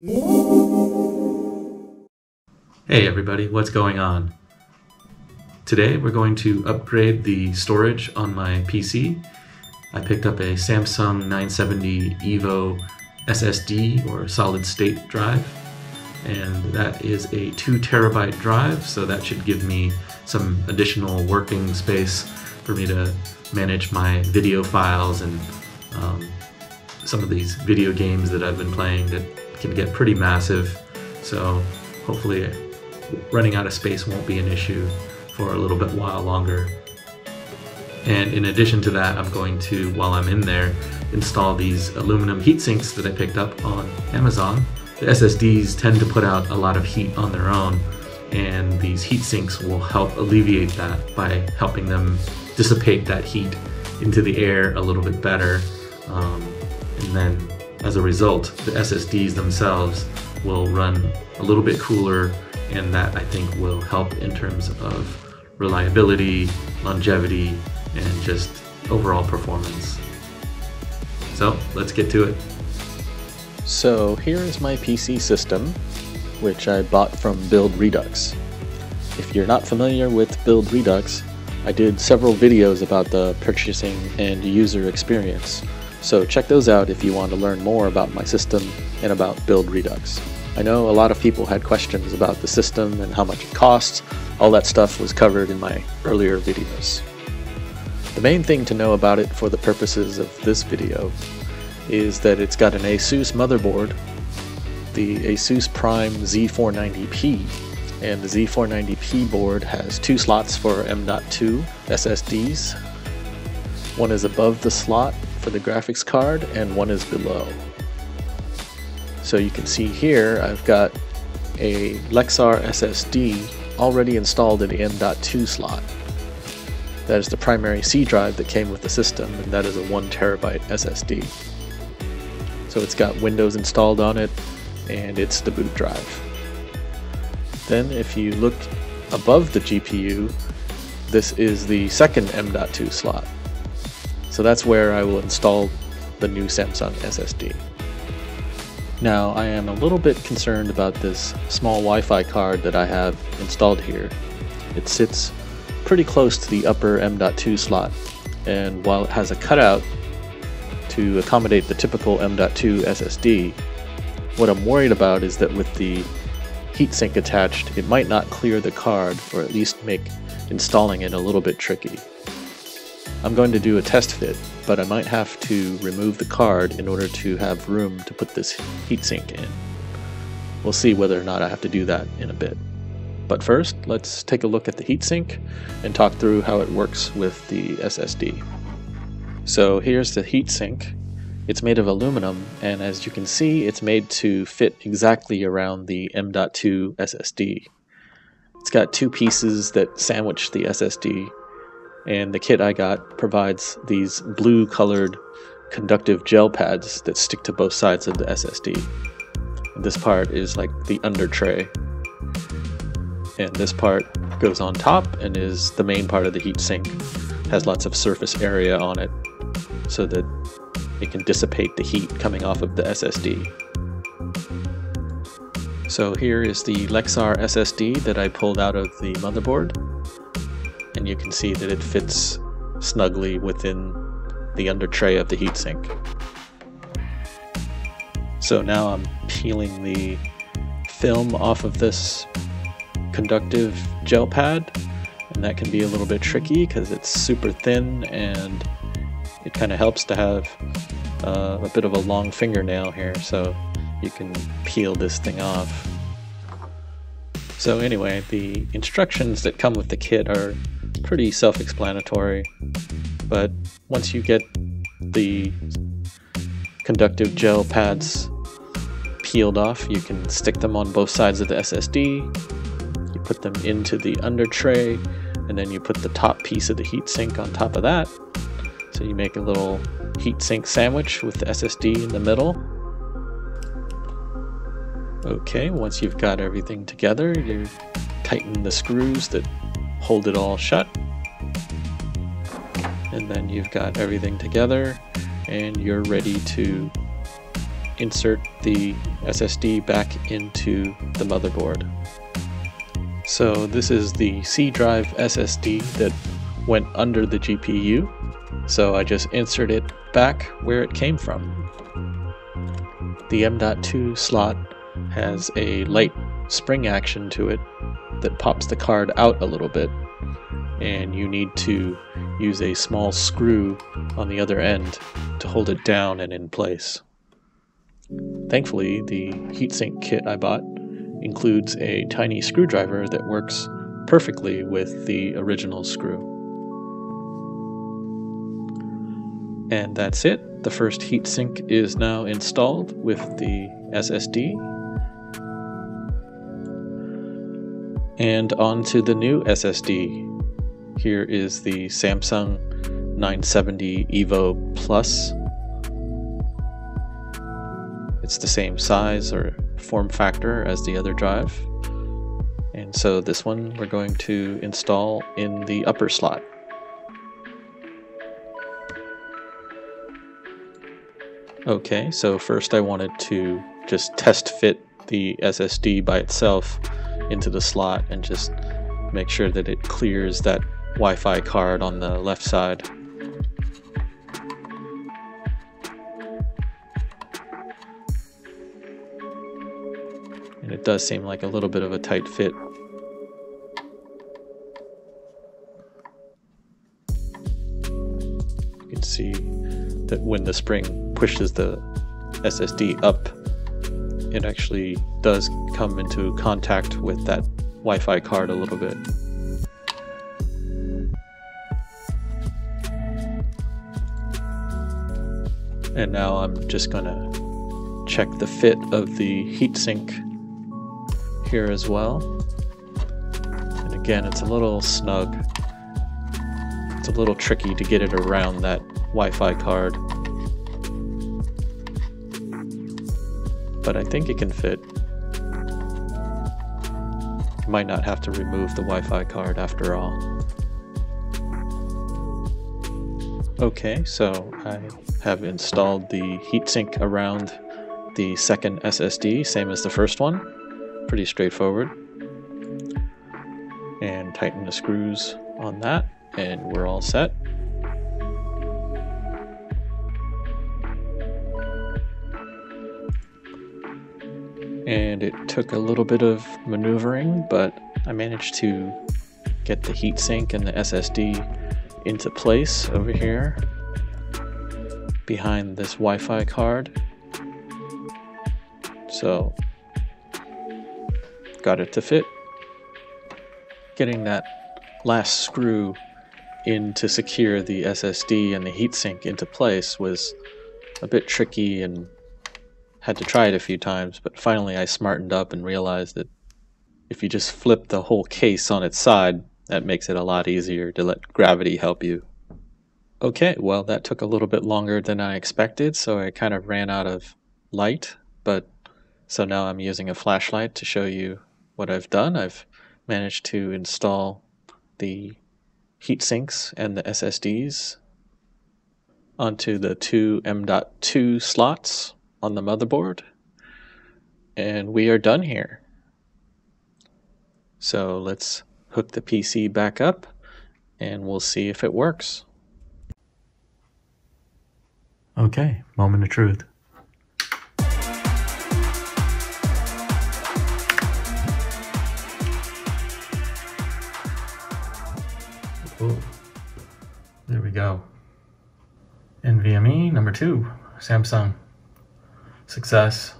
Hey everybody, what's going on? Today we're going to upgrade the storage on my PC. I picked up a Samsung 970 EVO SSD or solid state drive, and that is a 2 terabyte drive, so that should give me some additional working space for me to manage my video files and some of these video games that I've been playing that can get pretty massive, so hopefully running out of space won't be an issue for a little bit while longer. And in addition to that, I'm going to, while I'm in there, install these aluminum heat sinks that I picked up on Amazon. The SSDs tend to put out a lot of heat on their own, and these heat sinks will help alleviate that by helping them dissipate that heat into the air a little bit better, and then as a result, the SSDs themselves will run a little bit cooler, and that I think will help in terms of reliability, longevity, and just overall performance. So let's get to it. So here is my PC system, which I bought from Build Redux. If you're not familiar with Build Redux, I did several videos about the purchasing and user experience. So check those out if you want to learn more about my system and about Build Redux. I know a lot of people had questions about the system and how much it costs. All that stuff was covered in my earlier videos. The main thing to know about it for the purposes of this video is that it's got an ASUS motherboard, the ASUS Prime Z490-P, and the Z490-P board has 2 slots for M.2 SSDs. One is above the slot for the graphics card and one is below. So you can see here I've got a Lexar SSD already installed in the M.2 slot. That is the primary C drive that came with the system, and that is a 1 terabyte SSD. So it's got Windows installed on it, and it's the boot drive. Then if you look above the GPU, this is the second M.2 slot. So that's where I will install the new Samsung SSD. Now I am a little bit concerned about this small Wi-Fi card that I have installed here. It sits pretty close to the upper M.2 slot, and while it has a cutout to accommodate the typical M.2 SSD, what I'm worried about is that with the heatsink attached, it might not clear the card, or at least make installing it a little bit tricky. I'm going to do a test fit, but I might have to remove the card in order to have room to put this heatsink in. We'll see whether or not I have to do that in a bit. But first, let's take a look at the heatsink and talk through how it works with the SSD. So here's the heatsink. It's made of aluminum, and as you can see, it's made to fit exactly around the M.2 SSD. It's got 2 pieces that sandwich the SSD, and the kit I got provides these blue colored conductive gel pads that stick to both sides of the SSD. And this part is like the under tray, and this part goes on top and is the main part of the heatsink. Has lots of surface area on it so that it can dissipate the heat coming off of the SSD. So here is the Lexar SSD that I pulled out of the motherboard. And you can see that it fits snugly within the under tray of the heatsink. So now I'm peeling the film off of this conductive gel pad, and that can be a little bit tricky because it's super thin, and it kind of helps to have a bit of a long fingernail here so you can peel this thing off. So anyway, the instructions that come with the kit are pretty self-explanatory, but once you get the conductive gel pads peeled off, you can stick them on both sides of the SSD, you put them into the under tray, and then you put the top piece of the heatsink on top of that, so you make a little heatsink sandwich with the SSD in the middle. Okay, once you've got everything together, you tighten the screws that hold it all shut, and then you've got everything together and you're ready to insert the SSD back into the motherboard. So this is the C drive SSD that went under the GPU. So I just insert it back where it came from. The M.2 slot has a light spring action to it that pops the card out a little bit, and you need to use a small screw on the other end to hold it down and in place. Thankfully, the heatsink kit I bought includes a tiny screwdriver that works perfectly with the original screw. And that's it. The first heatsink is now installed with the SSD. And onto the new SSD. Here is the Samsung 970 EVO Plus. It's the same size or form factor as the other drive. And so this one we're going to install in the upper slot. Okay, so first I wanted to just test fit the SSD by itself into the slot and just make sure that it clears that Wi-Fi card on the left side. And it does seem like a little bit of a tight fit. You can see that when the spring pushes the SSD up, it actually does come into contact with that Wi-Fi card a little bit. And now I'm just gonna check the fit of the heatsink here as well. And again, it's a little snug. It's a little tricky to get it around that Wi-Fi card. But I think it can fit. You might not have to remove the Wi-Fi card after all. Okay, so I have installed the heatsink around the second SSD, same as the first one. Pretty straightforward. And tighten the screws on that, and we're all set. And it took a little bit of maneuvering, but I managed to get the heatsink and the SSD into place over here behind this Wi-Fi card. So got it to fit. Getting that last screw in to secure the SSD and the heatsink into place was a bit tricky and had to try it a few times, but finally I smartened up and realized that if you just flip the whole case on its side, that makes it a lot easier to let gravity help you. Okay, well that took a little bit longer than I expected, so I kind of ran out of light, but so now I'm using a flashlight to show you what I've done. I've managed to install the heatsinks and the SSDs onto the two M.2 slots on the motherboard, and we are done here. So let's hook the PC back up and we'll see if it works. Okay, moment of truth. Ooh, there we go. NVMe number 2, Samsung. Success.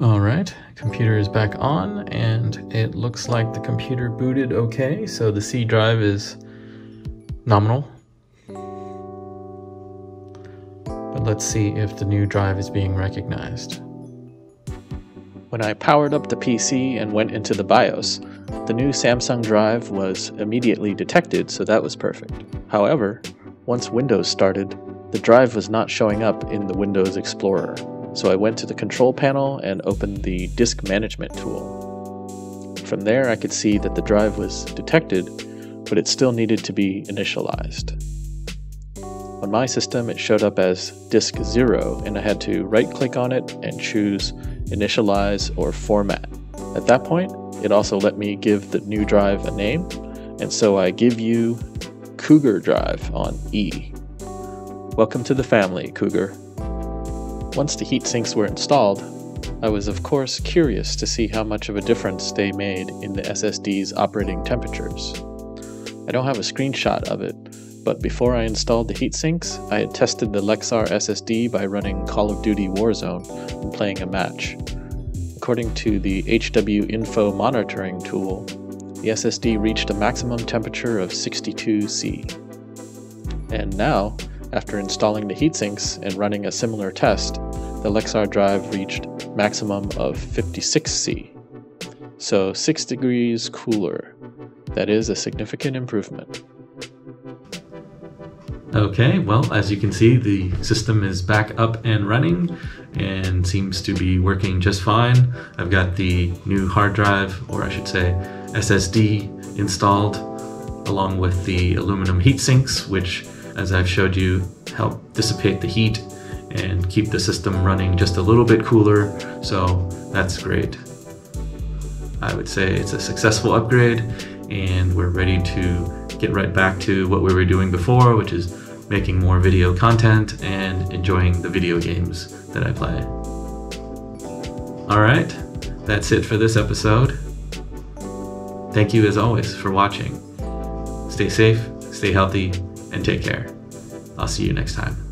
Alright, computer is back on, and it looks like the computer booted okay, so the C drive is nominal. But let's see if the new drive is being recognized. When I powered up the PC and went into the BIOS, the new Samsung drive was immediately detected, so that was perfect. However, once Windows started, the drive was not showing up in the Windows Explorer, so I went to the control panel and opened the disk management tool. From there I could see that the drive was detected, but it still needed to be initialized. On my system, it showed up as disk 0, and I had to right-click on it and choose Initialize or Format. At that point, it also let me give the new drive a name, and so I give you Cougar Drive on E. Welcome to the family, Cougar. Once the heatsinks were installed, I was of course curious to see how much of a difference they made in the SSD's operating temperatures. I don't have a screenshot of it, but before I installed the heatsinks, I had tested the Lexar SSD by running Call of Duty Warzone and playing a match. According to the HWInfo monitoring tool, the SSD reached a maximum temperature of 62 C. And now, after installing the heatsinks and running a similar test, the Lexar drive reached maximum of 56 C, so 6 degrees cooler. That is a significant improvement. Okay, well, as you can see, the system is back up and running and seems to be working just fine. I've got the new hard drive, or I should say SSD, installed along with the aluminum heatsinks, which, as I've showed you, help dissipate the heat and keep the system running just a little bit cooler, so that's great. I would say it's a successful upgrade, and we're ready to get right back to what we were doing before, which is making more video content and enjoying the video games that I play. Alright, that's it for this episode. Thank you as always for watching. Stay safe, stay healthy, and take care. I'll see you next time.